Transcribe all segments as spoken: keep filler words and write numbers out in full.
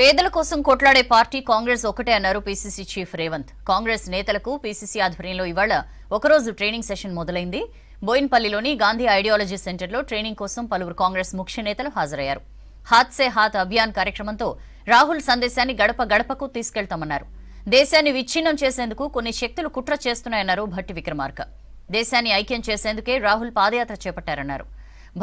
పేదల కోసం కొట్లాడే పార్టీ కాంగ్రెస్ ఒకటే అన్నారు పీసీసీ చీఫ్ రేవంత్. కాంగ్రెస్ నేతలకు పీసీసీ ఆధ్వర్యంలో ఇవాళ ఒక రోజు ట్రైనింగ్ సెషన్ మొదలైంది. బోయిన్పల్లిలోని గాంధీ ఐడియాలజీ సెంటర్లో ట్రైనింగ్ కోసం పలువురు కాంగ్రెస్ ముఖ్య నేతలు హాజరయ్యారు. హాత్ సే హాత్ అభియాన్ కార్యక్రమంతో రాహుల్ సందేశాన్ని గడప గడపకు తీసుకెళ్తామన్నారు. దేశాన్ని విచ్ఛిన్నం చేసేందుకు కొన్ని శక్తులు కుట్ర చేస్తున్నాయన్నారు భట్టి విక్రమార్క. దేశాన్ని ఐక్యం చేసేందుకే రాహుల్ పాదయాత్ర చేపట్టారన్నారు.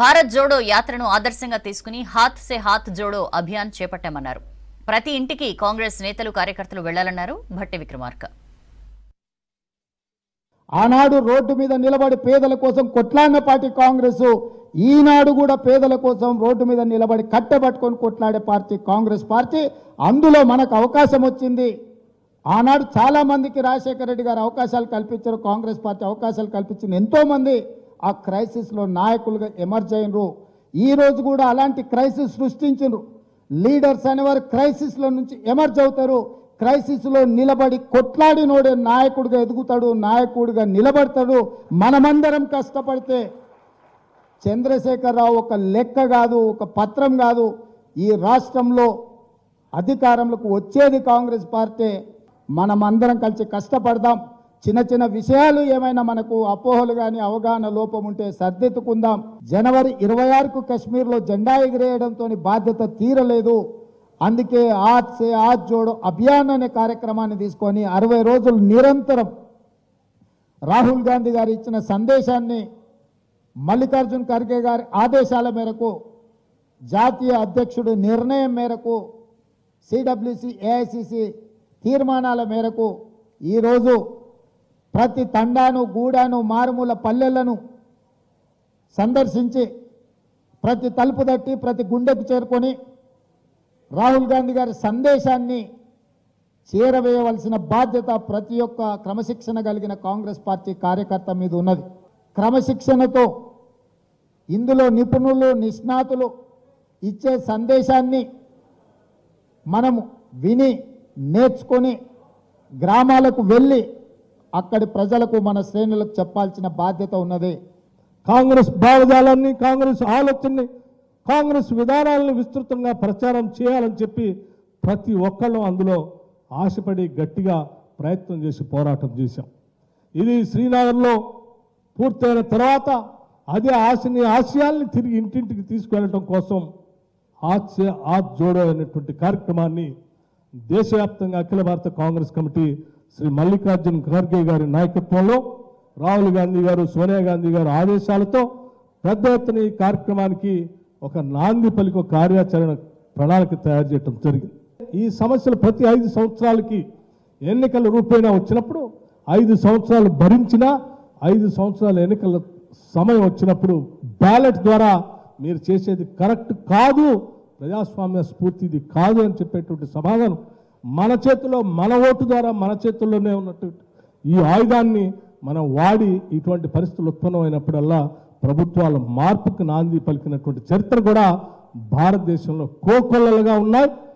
భారత్ జోడో యాత్రను ఆదర్శంగా తీసుకుని హాత్ సే హాత్ జోడో అభియాన్ చేపట్టామన్నారు. ప్రతి ఇంటికి కాంగ్రెస్ నేతలు కార్యకర్తలు వెళ్లాలన్నారు భట్టి విక్రమార్క. ఆనాడు రోడ్డు మీద నిలబడి పేదల కోసం కొట్లాడిన పార్టీ కాంగ్రెస్, ఈనాడు కూడా పేదల కోసం రోడ్డు మీద నిలబడి కట్టబట్టుకొని కొట్లాడే పార్టీ కాంగ్రెస్ పార్టీ. అందులో మనకు అవకాశం వచ్చింది. ఆనాడు చాలా మందికి రాజశేఖర రెడ్డి గారు అవకాశాలు కల్పించారు, కాంగ్రెస్ పార్టీ అవకాశాలు కల్పించింది. ఎంతోమంది ఆ క్రైసిస్లో నాయకులుగా ఎమర్జ్ అయినరు. ఈరోజు కూడా అలాంటి క్రైసిస్ సృష్టించరు. లీడర్స్ అనేవారు క్రైసిస్లో నుంచి ఎమర్జ్ అవుతారు. క్రైసిస్లో నిలబడి కొట్లాడినోడే నాయకుడిగా ఎదుగుతాడు, నాయకుడిగా నిలబడతాడు. మనమందరం కష్టపడితే చంద్రశేఖరరావు ఒక లెక్క కాదు, ఒక పత్రం కాదు. ఈ రాష్ట్రంలో అధికారంలోకి వచ్చేది కాంగ్రెస్ పార్టీ. మనమందరం కలిసి కష్టపడదాం. చిన్న చిన్న విషయాలు ఏమైనా మనకు అపోహలు కానీ అవగాహన లోపం ఉంటే సర్దిద్దుకుందాం. జనవరి ఇరవై ఆరుకు కాశ్మీర్లో జెండా ఎగిరేయడంతో బాధ్యత తీరలేదు. అందుకే ఆజ్ సే ఆజ్ జోడో అభియాన్ అనే కార్యక్రమాన్ని తీసుకొని అరవై రోజులు నిరంతరం రాహుల్ గాంధీ గారు ఇచ్చిన సందేశాన్ని, మల్లికార్జున్ ఖర్గే గారి ఆదేశాల మేరకు, జాతీయ అధ్యక్షుడి నిర్ణయం మేరకు, సిడబ్ల్యూసి ఏఐసిసి తీర్మానాల మేరకు ఈరోజు ప్రతి తండాను, గూడాను, మారుమూల పల్లెలను సందర్శించి ప్రతి తలుపు తట్టి ప్రతి గుండెకు చేరుకొని రాహుల్ గాంధీ గారి సందేశాన్ని చేరవేయవలసిన బాధ్యత ప్రతి ఒక్క క్రమశిక్షణ కలిగిన కాంగ్రెస్ పార్టీ కార్యకర్త మీద ఉన్నది. క్రమశిక్షణతో ఇందులో నిపుణులు, నిష్ణాతులు ఇచ్చే సందేశాన్ని మనము విని నేర్చుకొని గ్రామాలకు వెళ్ళి అక్కడి ప్రజలకు, మన శ్రేణులకు చెప్పాల్సిన బాధ్యత ఉన్నది. కాంగ్రెస్ భావజాలాన్ని, కాంగ్రెస్ ఆలోచనని, కాంగ్రెస్ విధానాలను విస్తృతంగా ప్రచారం చేయాలని చెప్పి ప్రతి ఒక్కళ్ళు అందులో ఆశపడి గట్టిగా ప్రయత్నం చేసి పోరాటం చేశాం. ఇది శ్రీనగర్లో పూర్తయిన తర్వాత అదే ఆశని, ఆశయాల్ని తిరిగి ఇంటింటికి తీసుకెళ్లడం కోసం ఆజ్ సే ఆజ్ జోడో అనేటువంటి కార్యక్రమాన్ని దేశవ్యాప్తంగా అఖిల భారత కాంగ్రెస్ కమిటీ శ్రీ మల్లికార్జున్ ఖర్గే గారి నాయకత్వంలో రాహుల్ గాంధీ గారు, సోనియా గాంధీ గారు ఆదేశాలతో పెద్ద ఎత్తున ఈ కార్యక్రమానికి ఒక నాంది పలికి కార్యాచరణ ప్రణాళిక తయారు చేయడం జరిగింది. ఈ సమస్యలు ప్రతి ఐదు సంవత్సరాలకి ఎన్నికల రూపేణా వచ్చినప్పుడు, ఐదు సంవత్సరాలు భరించినా, ఐదు సంవత్సరాల ఎన్నికల సమయం వచ్చినప్పుడు బ్యాలెట్ ద్వారా మీరు చేసేది కరెక్ట్ కాదు, ప్రజాస్వామ్య స్ఫూర్తిది కాదు అని చెప్పేటువంటి సమాధానం మన చేతిలో, మన ఓటు ద్వారా మన చేతుల్లోనే ఉన్నటువంటి ఈ ఆయుధాన్ని మనం వాడి ఇటువంటి పరిస్థితులు ఉత్పన్నమైనప్పుడల్లా ప్రభుత్వాల మార్పుకు నాంది పలికినటువంటి చరిత్ర కూడా భారతదేశంలో కోకొల్లలుగా ఉన్నాయి.